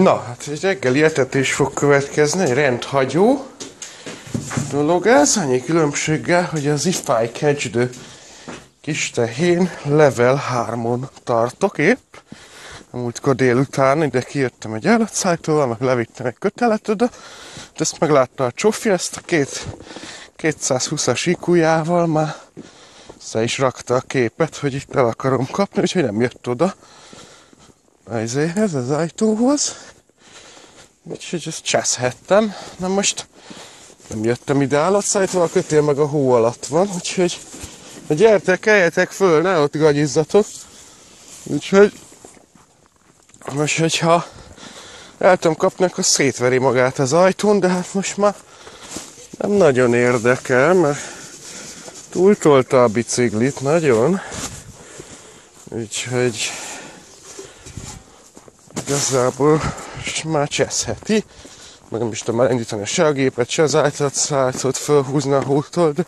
Na, hát egy reggeli etetés fog következni, egy rendhagyó dolog ez, annyi különbséggel, hogy az IF ÁJ KECCS DÖ Kistehén level 3-on tartok épp. Múltkor délután ide kijöttem egy állatszájtóval, meg levittem egy kötelet oda, de ezt meglátta a csofi, ezt a 220-as IQ-jával már össze is rakta a képet, hogy itt el akarom kapni, úgyhogy nem jött oda az ajtóhoz, úgyhogy ezt cseszhettem. Na most nem jöttem ide állatszájtóval, a kötél meg a hó alatt van, úgyhogy gyertek, eljetek föl, ne ott gagyizzatok. Úgyhogy most, hogyha el tudom kapni, akkor szétveri magát az ajtón, de hát most már nem nagyon érdekel, mert túltolta a biciklit nagyon. Úgyhogy igazából már cseszheti. Meg nem is tudom már indítani se a gépet, se az állatszájtót fölhúzni a hótól, de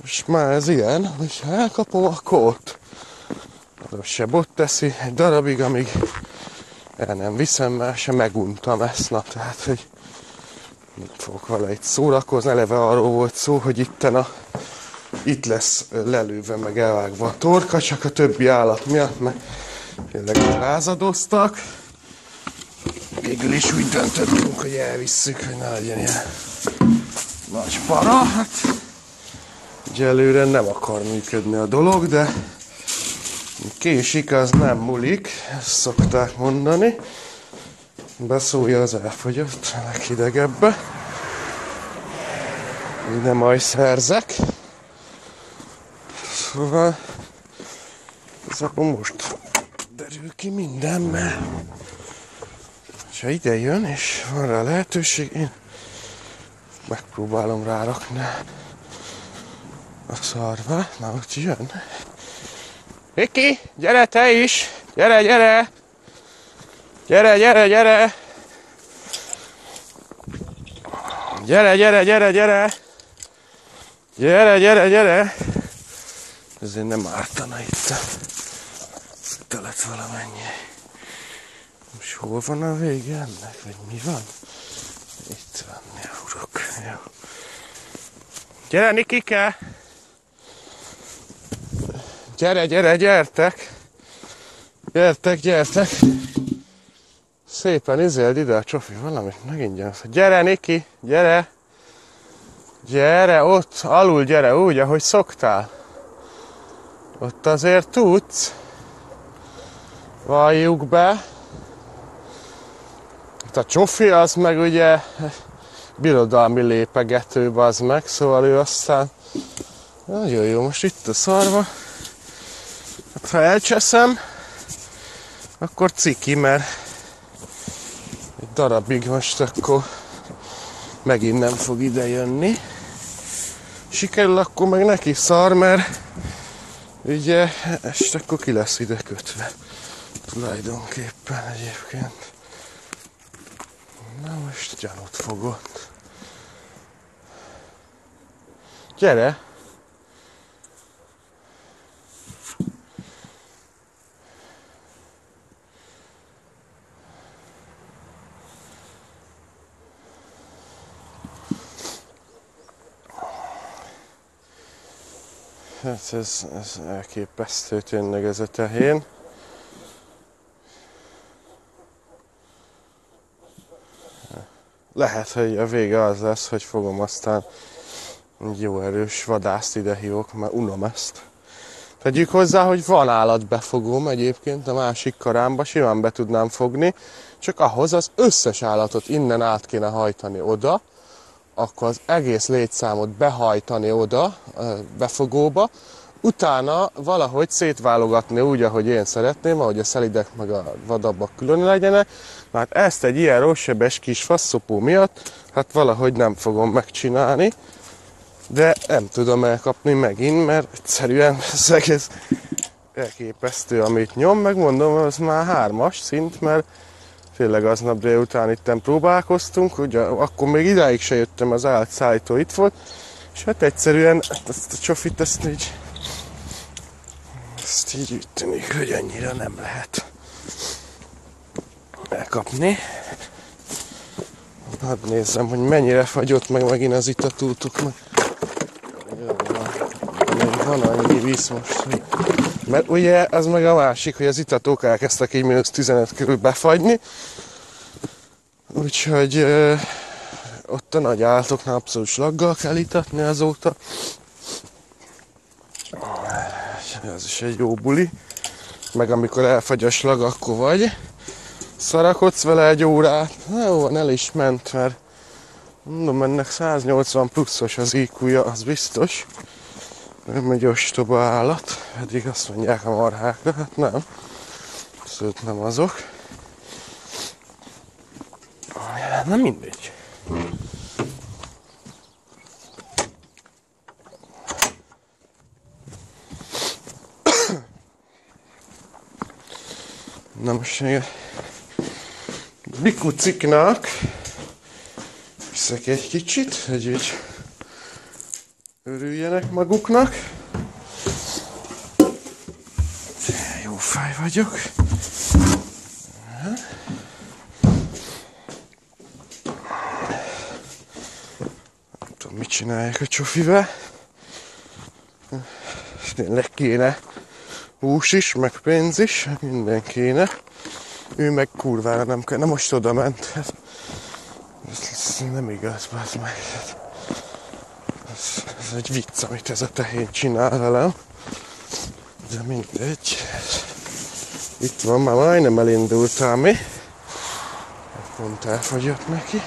most már ez ilyen, hogyha elkapom, akkor ott. Sebb ott teszi egy darabig, amíg el nem viszem, mert sem meguntam ezt, na, tehát, hogy nem fogok vele itt szórakozni, eleve arról volt szó, hogy itt lesz lelőve, meg elvágva a torka, csak a többi állat miatt, mert tényleg lázadoztak. Végül is úgy döntöttünk, hogy elvisszük, hogy ne legyen ilyen nagy para, hát ugye előre nem akar működni a dolog, de késik, az nem múlik, ezt szokták mondani. Beszólja az elfogyott a leghidegebbe. Ide majd szerzek. Szóval ez akkor most derül ki minden, mert ha ide jön és van rá lehetőség, én megpróbálom rárakni a szarvát. Na, ott jön. Viki, gyere te is! Gyere, gyere! Gyere, gyere, gyere! Gyere, gyere, gyere, gyere! Gyere, gyere, gyere! Ezért nem ártana itt. Te lett valamennyi. Most hol van a vége ennek? Vagy mi van? Itt van, ne urok. Jó. Gyere, Nikike! Gyere, gyere, gyertek! Gyertek, gyertek! Szépen izéld ide a csofi, valamit megint gyansz. Gyere, Niki, gyere! Gyere, ott, alul gyere, úgy, ahogy szoktál. Ott azért tudsz. Valljuk be. Itt a csofi az meg ugye birodalmi lépegető, az meg, szóval ő aztán... Nagyon jó, most itt a szarva. Hát, ha elcseszem, akkor ciki, mert egy darabig most akkor megint nem fog ide jönni. Sikerül, akkor meg neki szar, mert ugye este akkor ki lesz ide kötve. Tulajdonképpen egyébként. Na most gyanút fogott. Gyere! Hát ez elképesztő tényleg ez a tehén. Lehet, hogy a vége az lesz, hogy fogom aztán egy jó erős vadászt ide hívok, mert unom ezt. Tegyük hozzá, hogy van állatbefogóm egyébként, a másik karámba simán be tudnám fogni, csak ahhoz az összes állatot innen át kéne hajtani oda, akkor az egész létszámot behajtani oda, befogóba, utána valahogy szétválogatni úgy, ahogy én szeretném, ahogy a szelidek meg a vadabbak külön legyenek, mert ezt egy ilyen rossebes kis faszopó miatt, hát valahogy nem fogom megcsinálni, de nem tudom elkapni megint, mert egyszerűen ez egész elképesztő, amit nyom, megmondom, az már 3-as szint, mert tényleg aznap délután itten próbálkoztunk, ugye akkor még idáig se jöttem, az állatszállító itt volt, és hát egyszerűen ezt a csofit ezt így tűnik, hogy annyira nem lehet. kapni. Hát nézzem, hogy mennyire fagyott meg megint az itt a túltuk meg. Jó, még van annyi víz most. Mert ugye az meg a másik, hogy az itatók elkezdtek így mínusz 15 körül befagyni. Úgyhogy ott a nagy állatoknál abszolút slaggal kell itatni azóta. Ez is egy jó buli. Meg amikor elfagy a slag, akkor vagy szarakodsz vele egy órát. Na jó, van, el is ment, mert mondom, ennek 180 pluszos az IQ-ja, az biztos. Nem egy ostoba állat, eddig azt mondják a marhákra, hát nem. Abszolút nem azok. Na mindegy. Na most még bikuciknak viszek egy kicsit, hogy így örüljenek maguknak. Jó fáj vagyok. Nem tudom, mit csinálják a csofivel. Tényleg kéne hús is, meg pénz is, minden kéne. Ő meg kurvára nem kell. Na most oda ment. Ez nem igaz, bazd meg. Ez egy vicc, amit ez a tehén csinál velem. De mindegy. Itt van, már majdnem elindultál mi. Pont elfogyott neki.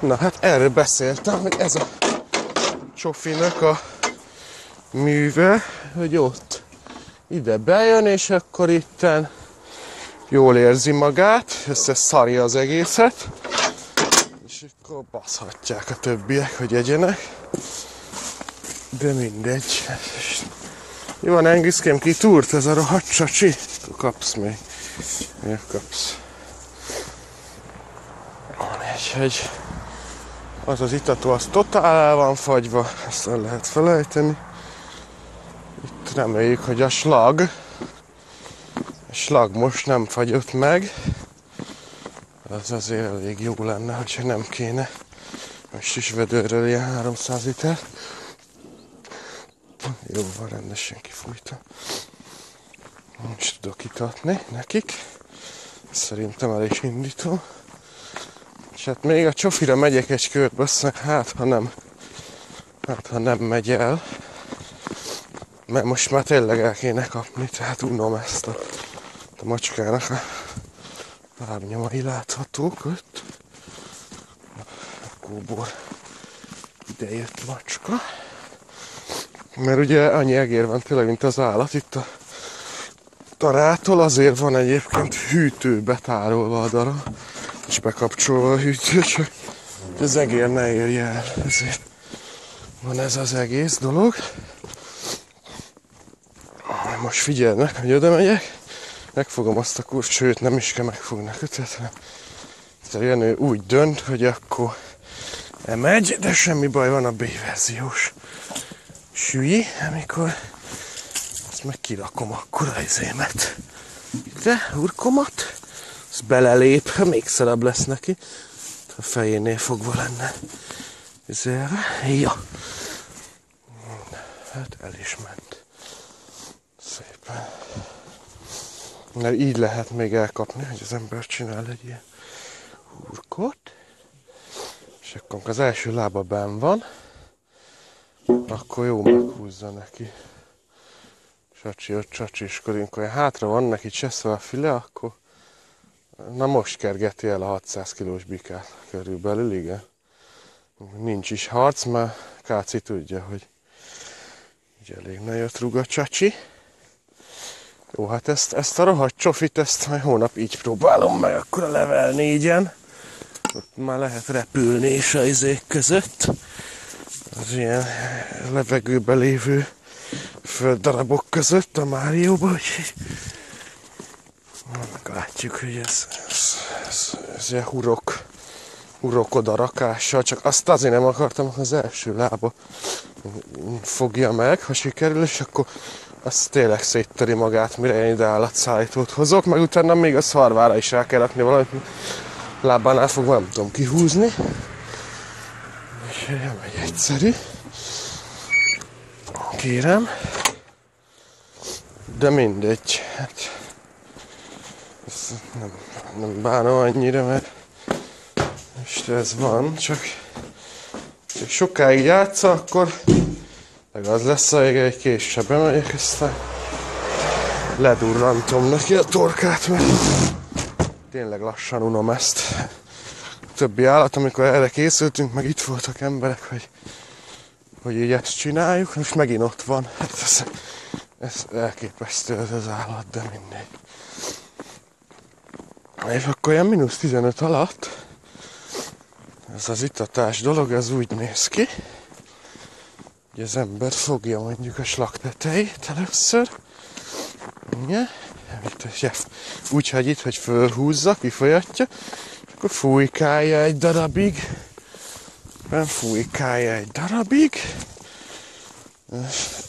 Na hát erről beszéltem, hogy ez a csofinak a műve, hogy ott ide bejön, és akkor itten jól érzi magát, összeszarja az egészet, és akkor baszhatják a többiek, hogy egyenek. De mindegy. Jó van, Engiszkém, kitúrt ez a rohadt csacsi? Akkor kapsz még. Még kapsz. Úgyhogy az az itató, az totál el van fagyva, ezt el lehet felejteni. Itt reméljük, hogy a slag most nem fagyott meg. Az azért elég jó lenne, hogyha nem kéne. Most is vedőről ilyen 300 liter. Jó van, rendesen kifújtam. Most tudok itatni nekik. Szerintem el is indítom. És hát még a csofira megyek egy kört, basszak, hát ha nem megy el. Mert most már tényleg el kéne kapni, tehát unom ezt a macskának a lábnyomai láthatók ott. A kóból idejött macska. Mert ugye annyi egér van tényleg, mint az állat itt a tarától, azért van egyébként hűtőbe tárolva a darab, és bekapcsolva a hűtő, csak az egér ne érje el, ezért van ez az egész dolog. Most figyelnek, hogy oda megyek, megfogom azt a kurcst, sőt nem is kell megfognak ötet, hanem egyszerűen ő úgy dönt, hogy akkor megy, de semmi baj, van a B-verziós sülyi, amikor azt meg kirakom akkor a izémet. De hurkomat, az belelép, még szarabb lesz neki, a fejénél fogva lenne izélve. Ja. Hát el is ment. Szépen. Mert így lehet még elkapni, hogy az ember csinál egy ilyen hurkot. És akkor amikor az első lába benn van, akkor jó meghúzza neki. Csacsi, ott csacsiskodunk, olyan hátra van neki cseszve a füle, akkor na most kergeti el a 600 kilós bikát körülbelül, igen. Nincs is harc, mert Káci tudja, hogy így elég nagyot rúg a csacsi. Jó, hát ezt a rohadt csofit, ezt majd hónap így próbálom meg, akkor a level 4-en. Ott már lehet repülni is a izék között. Az ilyen levegőben lévő földdarabok között a Márióban, úgyhogy látjuk, hogy ez ilyen hurok odarakással, csak azt azért nem akartam, hogy az első lába fogja meg, ha sikerül, és akkor az tényleg széttöri magát, mire én ide állatszállítót hozok, meg utána még a szarvára is rá kell rakni valamit, lábánál fogva nem tudom kihúzni. És nem egy egyszerű. Kérem. De mindegy. Hát, ezt nem bánom annyira, mert most ez van, csak sokáig játsza, akkor meg az lesz a vége, hogy később bemegyek, aztán ledurrantom neki a torkát, mert tényleg lassan unom ezt. A többi állat, amikor erre készültünk, meg itt voltak emberek, hogy így ezt csináljuk, most megint ott van. Hát ez elképesztő ez az állat, de mindegy. És akkor ilyen -15 alatt ez az itatás dolog, ez úgy néz ki, hogy az ember fogja mondjuk a slaktetejét először. Igen. Úgy hagyít, hogy fölhúzza, kifolyatja, és akkor fújkálja egy darabig.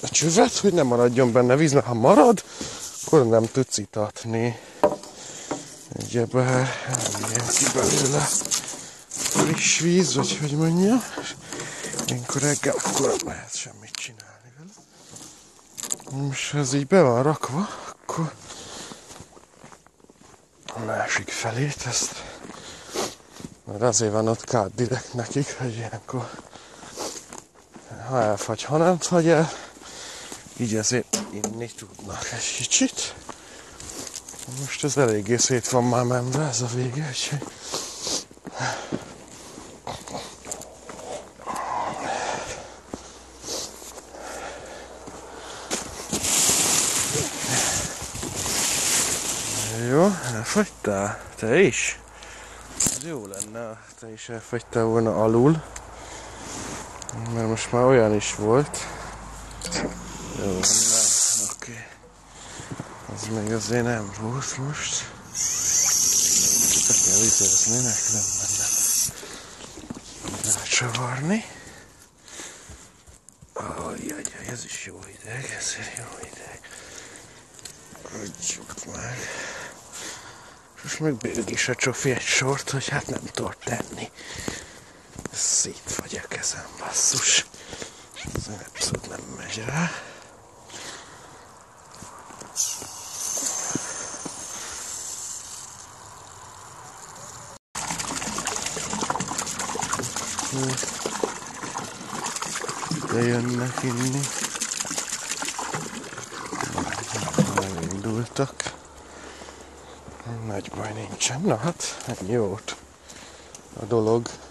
A csövet, hogy ne maradjon benne víz, mert ha marad, akkor nem tudsz itatni. Ugyebár nem jön ki belőle friss víz, vagy hogy mondjam. Ilyenkor reggel akkor nem lehet semmit csinálni vele. Most ha ez így be van rakva, akkor a másik felét ezt, mert azért van ott kád direkt nekik, hogy ilyenkor ha elfagy, ha nem fagy el, így azért inni tudnak egy kicsit. Most ez eléggé szét van már menve, ez a vége, úgyhogy jó, elfagytál? Te is? Ez jó lenne, ha te is elfagytál volna alul, mert most már olyan is volt. Jó, nem, oké. Ez még azért nem volt most. Be kell vizezni, nem mennem rácsavarni. Ajjajjaj, ez is jó hideg, ezért jó hideg. Adjuk meg. Most meg bőg is a csofi egy sort, hogy hát nem tud tenni. Szétfagy a kezem, basszus. Ez abszolút nem megy rá. De jönnek inni. Elindultak. Nagy baj nincsen. Na hát, ennyi volt a dolog.